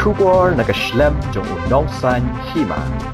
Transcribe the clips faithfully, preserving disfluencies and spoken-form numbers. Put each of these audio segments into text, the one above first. Kubor na kashlem jong udongsan hima. Uba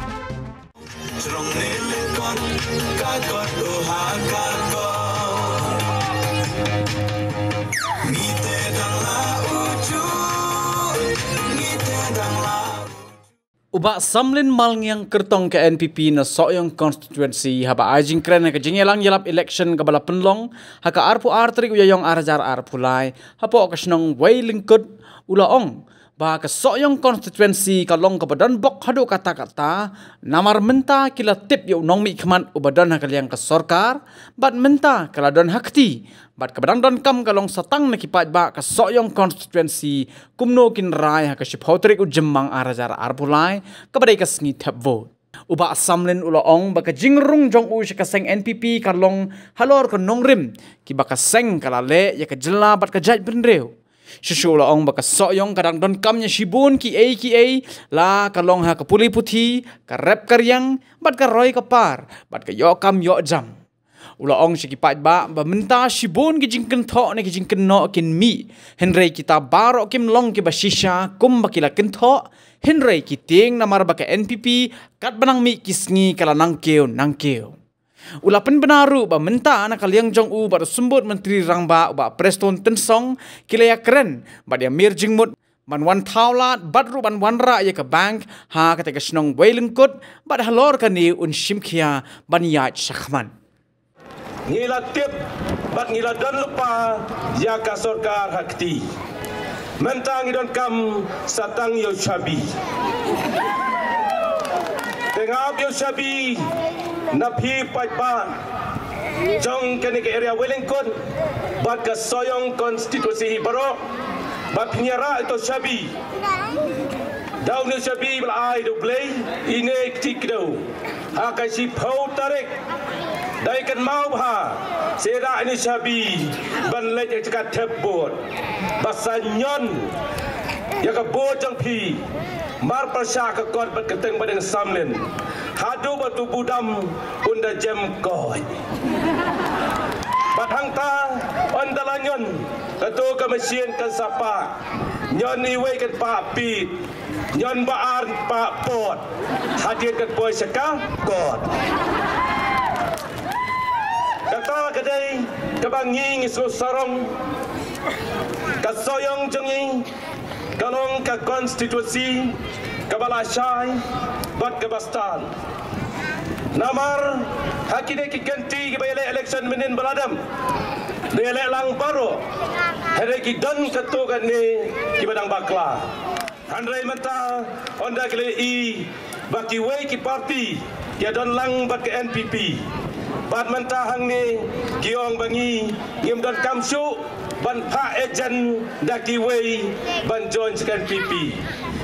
samlin malngyang kertong ke N P P na soyong constituency haba ajing kren ke jingyelang yelap election ke bala penlong haka arpu artrik uyayong arjar arpulai hapo okasnong way lingkut ulaong ba ke soyong constituency kalong ke badan bok hadu kata-kata namar menta kila tip yo nong mi keman ubadan hakaliang ke sorkar bat menta keladon hakti bat ke badan don kam kalong satang nakipat ba ke soyong constituency kumno kin rai haka shipotrik ujemang arjar arpulai kepada ikas ngitap vote uba samlin ulaong baka jingrung jong u shikaseng N P P kalong halor ke nongrim kibaka seng kalale ya ke jela bat ke jaj bendreu Shishula ong baka soyong kadang don kamnya shibun ki ei ki ei la kalong ha ka puli puthi ka rep karyang bat ka roy kapar bat ka yo kam yo jam ula ong shikipat ba ba menta shibun ki jingken tho ne ki jingken no kin mi henrei kita barok kim long ki bashisha kum bakila kentho henrei ki ting namar baka N P P kat benang mi kisngi kala nangkeu nangkeu Ula pen benaru ba menta anak kaliang jong u baru sembut menteri rangba ba preston tensong kilaya keren ba dia mir jingmut ban wan taulat badru ban wan ra ya ke bank ha kata ke snong wailengkut ba halor kani un simkhia ban yaj sakhman ngila tip bat ngila don lupa ya ka sorkar hakti menta ngidon kam satang yo shabi tengap yo shabi Napi Paipa Jong kene ke area Wellington bat ke soyong konstitusi Barok bat nyara itu Shabi Daun Shabi belai do play ine tikdo akan si pau tarik dai kan mau ha sera ini Shabi ban lek cekat tebot basanyon ya ke bojang pi Mar persya ke kot berketeng badeng samlin hadu batu budam unda jem koi batang ta onda lanyon ketu ke mesin ke sapa nyon iwe ke pak pit nyon baar pak pot hadir ke boy seka kot kata kedai kebangi ngisu sarong kasoyong jengi Kalong ke konstitusi Kabalashai bat Kabastan namar hakine ki ganti ki bele election menin beladam bele lang baru hari ki don ketu kene ki badang bakla handrai menta onda kele i baki wei ki parti ya don lang bat ke N P P bat menta hang ni kiong bangi ngim don kamsu ban pa ejen daki wei ban join scan P P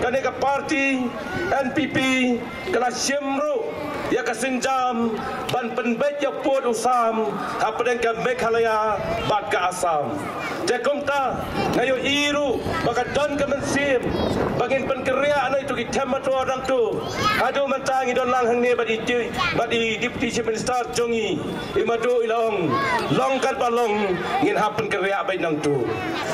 kane ka party N P P kala shimru ya ka sinjam ban penbet ya pod usam ka pedeng ka Meghalaya bat ka Assam tekom ta ngayo iru baka don ka mensim bagin penkeria ana itu ki temato orang tu hadu menta ngi don lang hang ne badi badi deputy chief minister jongi imado ilong long kan palong ngin hapen kerja bai nang tu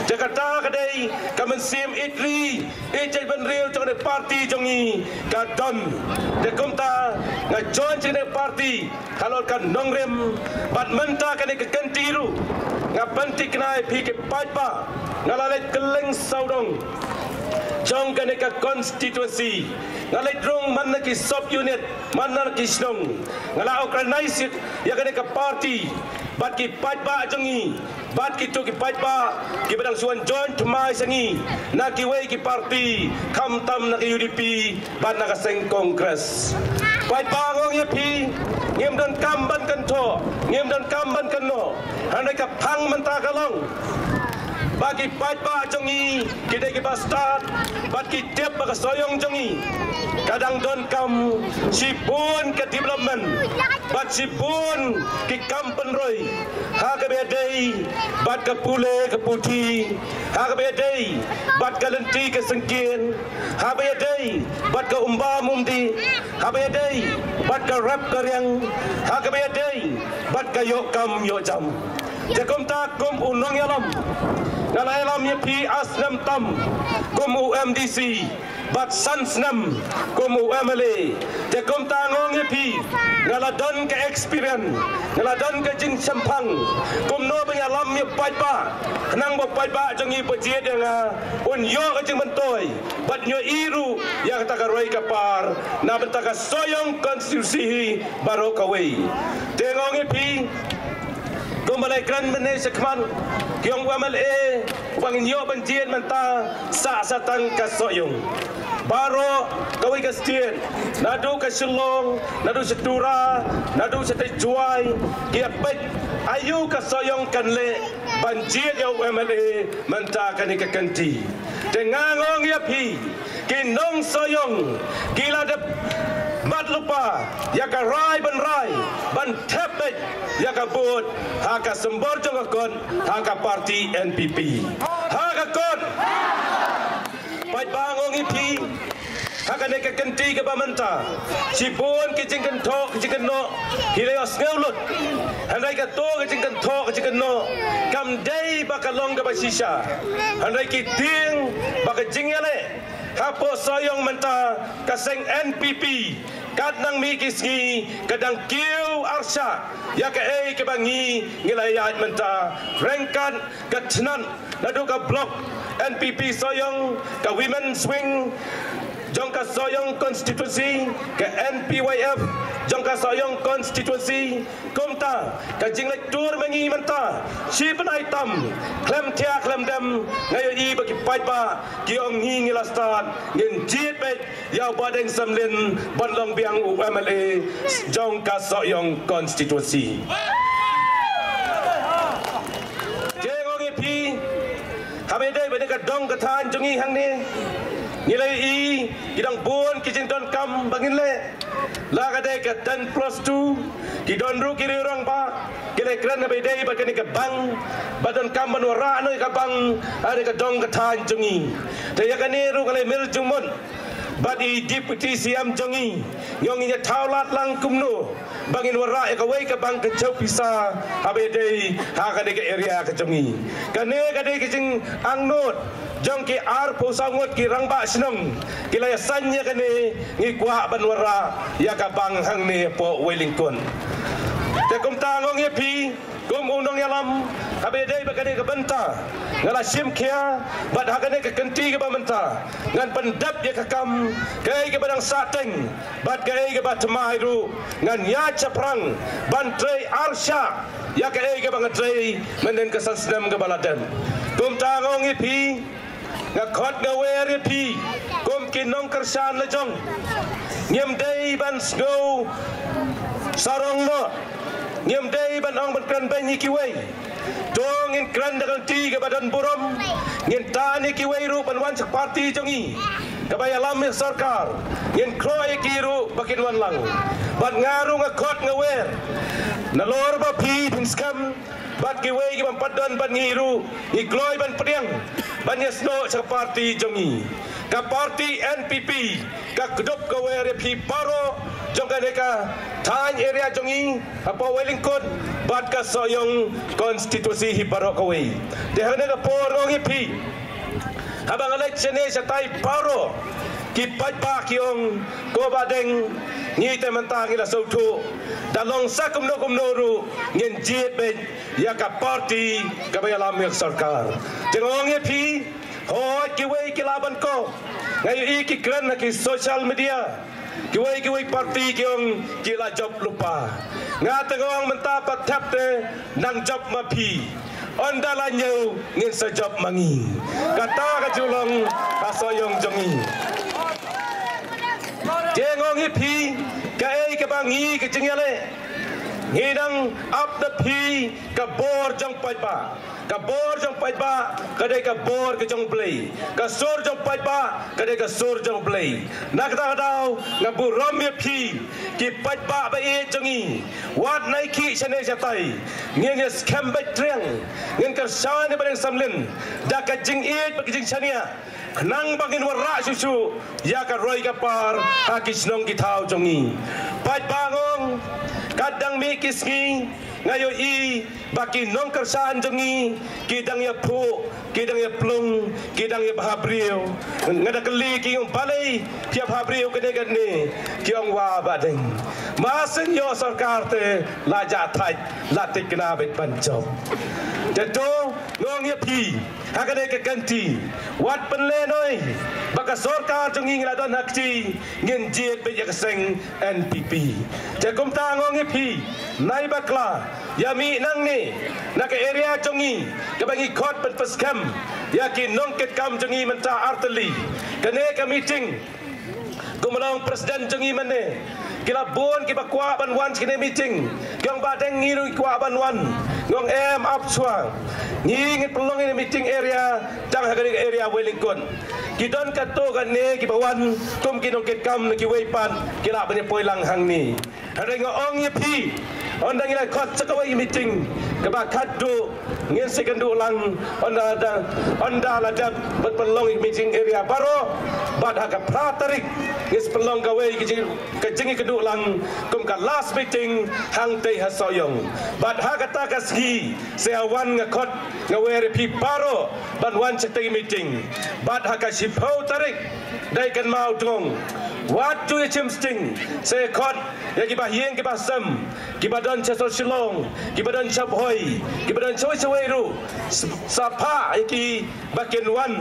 jakarta kadai kamen sim itri ejai ban real tong de parti jongi kadon de komta na join chine parti kalor kan nongrem bat menta kane ke kentiru ngapanti knai phike pajpa nalale keleng saudong Jong kene ka konstitusi ngalai drong man ki sub unit man ki snong ngala organize ya kene ka party bat ki pajba jangi bat ki to ki pajba ki badang suan join to mai sangi na ki wei ki party kam tam na ki U D P bat na ka seng kongres pajba ngong ye pi ngem don kam ban kan tho ngem don kam ban kan no hanai ka phang man ta ka long Bagi pajba jongi kita kita start bagi tiap bagi soyong jongi kadang don kam sipun ke development bat sipun ke kampen roy ha ke bedai bat ke pule ke puti ha ke bedai bat ke lenti ke sengkin ha bedai bat ke umba mumdi ha bedai bat ke rap karyang ha ke bedai bat kayo kam yo jam jakom ta kom unong yalam nalailam ye pri aslam tam kom U M D C bat sansnam kom U M L A jakom ta ngong ye pi naladon ke experience naladon ke jing sampang kom no yalam ye pai pa nang bo pai pa jong ye pje denga un yo ke jing mentoi bat nyo iru yang takaroi kapar na betaka soyong konstitusi baro kawei tengong ye pi Kombalai kran mene sekman kiong U M L A wang nyo banjien menta sa satang kasoyong baro kawi kastir nadu ka Shillong nadu setura nadu setejuai kia pet ayu kasoyong kanle banjien yo U M L A menta kanika kanti tengangong yapi kinong soyong gila de mat lupa yaka rai ban rai ban tepet yaka bud haka sembor jong kon haka parti N P P haka kon pai bangong ipi haka nek kenti ke bamanta sipon ke jingken thok jingken no hileos ngeulut handai ka to ke jingken thok jingken no kam dei bakalong ka basisa handai ki ting baka jingele Kapo soyong mentah kaseng N P P kadang mikisgi kadang kiu arsha ya ke ei kebangi ngilayat mentah rengkan katnan nadu ka blok N P P soyong ka women swing jongka soyong konstitusi ke N P Y F jongka soyong konstitusi komta ka jinglek tur mengi menta sipenai tam klem tia klem dem ngayo i bagi pai ba kiong ngi ngilastan ngin jiet bet ya badeng samlin bandlong biang U M L A jongka soyong konstitusi jengong ipi habedai bedeka dong kathan jongi hang ni nilai i kidang bon kicinton kam bangin le la kadai ka ten plus two kidon ru kiri orang pa kile kran na bedai ba kini ka bang badon kam banora noi ka bang ada ka dong ka than jungi te yakani ru kale mil jumon badi deputy C M jongi yongi ya thaulat lang kumno bangin wara e ka wei ka bang ka chau pisa habedai ha kadai ka area ka jongi kane kadai kicing angnot jong ki ar pusangot ki rangba senong kila sanya kene ngi kwa banwara ya ka bang hang ne po Wellington te kum tangong ye pi kum unong yalam habedai bakane ka benta ngala sim khia bad hakane ka kenti ka benta ngan pendap ye ka kam kai ke badang sateng bad kai ke bat mahairu ngan ya chaprang bantrei arsha ya kai ke bangatrei menden ka sansnam ka baladen kum tangong ye pi ngakot ngaweri pi kum kinong kersan lejong nyem dei ban snow sarong lo nyem dei ban ong ban kran ban yikiwei dong in kran dengan ti ke badan burom ngin tani kiwei ru ban wan sak parti jongi kabaya lam sarkar ngin kroi kiru bakin wan lang ban ngaru ngakot ngawer nalor ba pi pinskam bat kiwei ki ban padon ban ngiru igloi ban priang Banyasno sa parti jongi ka parti N P P ka kedop ka were pi paro jongka deka tan area jongi apa Wellington bat ka soyong konstitusi hi paro ka wei de hane ka poro ngi pi abang le chene sa tai paro ki pat pa kiong ko badeng ngi te mentang ila sautu dalong sakum no kum noru ngin jiet ben ya ka parti ka bayala mil sarkar tengong ye pi ho ki wei ki laban ko ngai i ki kran na ki social media ki wei ki wei parti kiong ki la job lupa nga tengong menta patap te nang job ma pi onda la nyau ngin sa job mangi kata ka julong asoyong jongi jengong ye pi kai ke bangi ke cengale ngidang up the pi ke bor jong paipa ke bor jong paipa kadai ke bor ke jong play ke sur jong paipa kadai ke sur jong play nak ta dau ngaburom ye pi ki paipa ba e jongi wat nai ki sene jatai ngeng es kembe treng ngeng ka shane bareng samlen dak ka jing e ke jing sania nang bangin wara susu ya ka roi ka par ha kisnong ki thau jongi pat bangong kadang mi kisngi ngayo i baki nong kersan jengi kidangnya pu kidangnya plung kidangnya bahabriu ngada keli kiung balai tiap habriu kene kene kiung wa badeng masen yo sarkar te lajat thai latik na bet panjau jatuh nong ya pi hakane ke ganti wat penle noi baka sarkar jengi ngada don hakji ngin jiet be yakseng N P P jakum ta ngong ya pi nai bakla yami nang ni nak area jengi kebangi kot pen peskam yakin nongket kam jengi menta arteli kene ke meeting kumalong presiden jengi mane kila bon ki bakwa ban wan kene meeting gang badeng ngiru kwa ban wan ngong em apswa ngingit pelong ini meeting area dang hagari area Wellington kidon kato kene ki bawan tum ki nongket kam ki weipan kila bane poilang hang ni hare ngong yepi Onda ngila kot sekawai meeting keba kadu ngin sekendu lang onda ada onda ladap bet pelong meeting area baro bad haka pratarik ngis pelong gawe kejengi kedu lang kum ka last meeting hang tei hasoyong bad haka takasgi seawan ngakot gawe repi baro ban wan setei meeting bad haka sipau tarik dai kan mau dong Wat tu chim sting se kot ya ki ba hieng ki ba sam ki ba don chasol Shillong ki ba don chap hoi ki ba don choi choi ru sapa ki bakin wan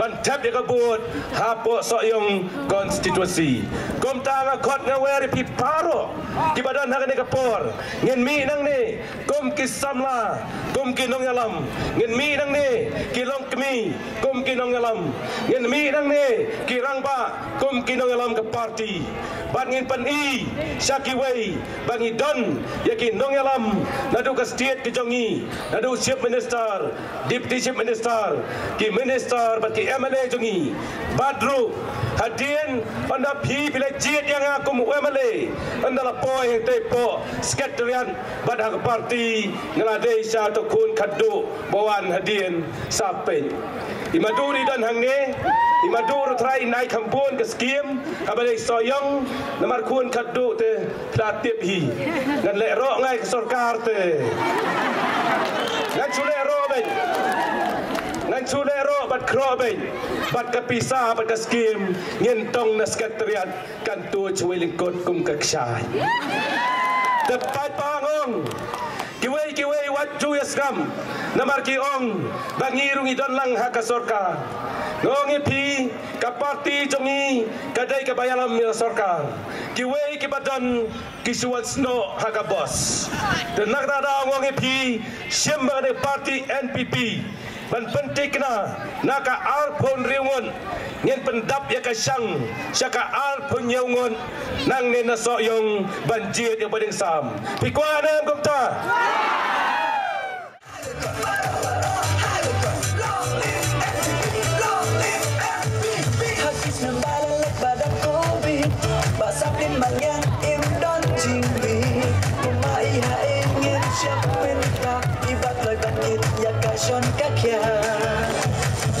ban tap de kabut hapo soyong constituency kom ta kot na weri pi paro ki ba don hakane kapor ngin mi nang ni kom ki samla kom ki nong yalam ngin mi nang ni ki long kmi kom ki nong yalam ngin mi nang ni ki rang ba kom ki nong yalam parti bangin pani syaki wei bangi don yakin nong yalam nadu ka state ke jongi nadu chief minister deputy chief minister ki minister baki M L A jongi badru hadin anda phi pile jet yang akum M L A anda la poi tepo sekretariat badak parti ngalade sya to kun khaddu bawan hadin sapen imaduri dan hangne imadur trai nai kampun ke skim abale soyong namar kun khaddu te platip hi dan le ro ngai ke sarkar te dan chule ro be dan chule ro bat kro be bat ke pisa bat ke skim ngin tong na sekretariat kan tu chui lingkot kum ke ksai tepat pangong kiwei kiwei wat ju yasram namar ki ong bangirungi don lang ha ka sarkar nongi pi kaparti jongi kadai kabayalam mil sarkar kiwei kibadan kisuat sno ha ka boss dan nagrada ngongi pi semba de parti N P P ban pentikna naka ar pon riwon ngin pendap ya ka sang saka ar pon nyeungon nang ne na soyong banjir de bading sam pi kuanam gumta Son kakia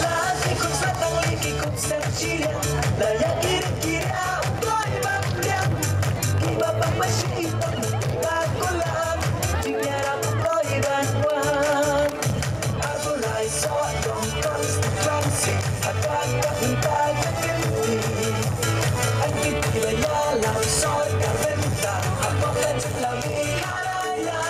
la sikut satang liki kut sercilia la yakin kira boy baplia ki bapak masih bakulan dinyarap boy dan wan aku lai soat dong konstansi akan kita kekini aku tiba yalah soat kaventa aku kacau lami halaya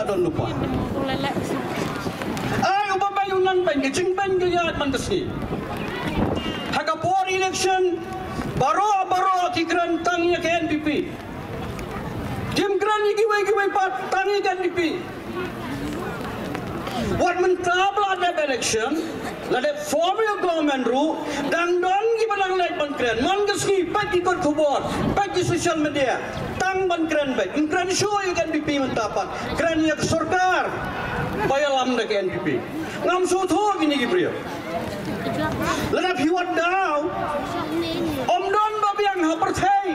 Don lupa. Ayo babayunan peng, cingpeng gejat mantesni. Hagapor election baro baro tigran tangnya ke N P P. Jim gran iki wei ki wei pat tangi N P P. government kabla ada election, lada formal government ru, dan don kita lang lagi bankren, manggesi pagi ikut kubur, pagi social media, tang bankren baik, bankren show yang N D P mentapan, kren yang surkar, bayar lam dek N D P, ngam sotoh ini gibriya, lada hiwat dau, om don babi yang haper teh,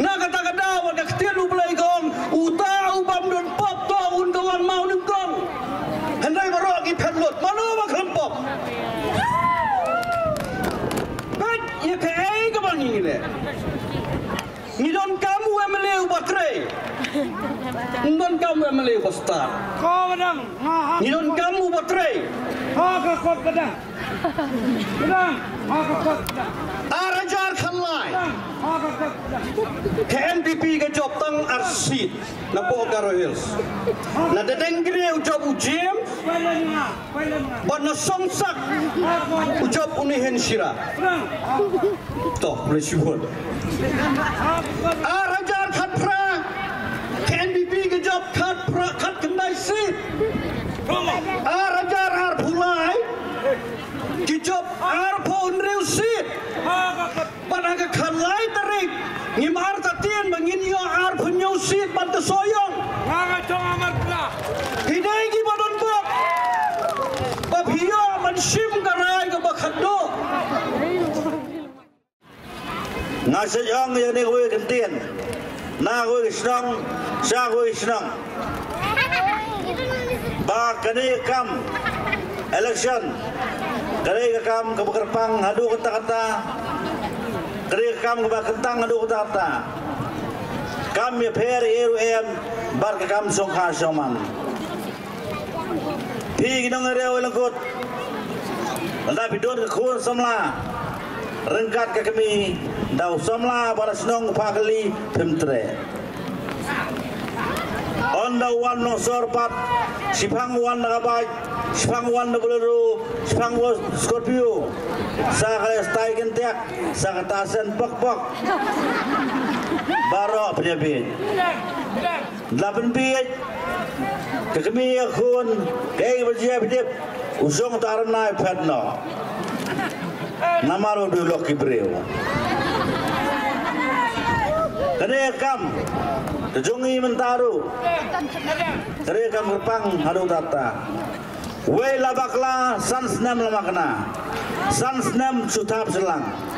na kata kata wadah ketiak lu play gong, uta ubam don pop to undawan mau nih gong. Hendak merogi perlut, malu maklempok. Baik, ya kayak kapan ini le? Ngidon kamu M L E baterai, ngidon kamu M L E besar. Kau bedang, ngidon kamu baterai. Aku kot bedang, bedang, aku kot bedang. Arajar khamai, aku kot bedang. K N D P ke job tang arsit, nampok karoils. Nada dengkri ucap ujem, bana songsak ucap unihen syirah. Toh presiden. Arajar khatra, K N D P ke job khatra khat kendai sit. Arajar har pulai, ke job har pun reusit. Bana ke khalai terik, ngimar tatien mangin yo har pun nyusit banta soyong. Hidai ki badon bok, bab hiyo mansim karai ke bakhado. Nasi yang yang ni gue kentien, na gue senang, saya gue senang. Bahkan ini kam election, kerja kam keberkerpang adu kata-kata, kerja kam keberkentang adu kata-kata. Kami per E U M bar kam songkar soman. Tiga dong real lengkut, tapi duduk kau semula. Rengkat ke kami, daw somla para senong pagli pemtre. Onda wan no sorpat, sipang wan nagabai, sipang wan nabuluru, sipang wan Scorpio. Sakales tai kentiak, sakatasen pok-pok. Barok penyabit. Delapan bit, ke kami akun, kaya berjaya bidip, usung taranai padno. Nama lo dulu kibreu. Kerekam, terjungi mentaru. Kerekam berpang haru data. Wei labakla sans nem lemakna, sans nem sutap selang.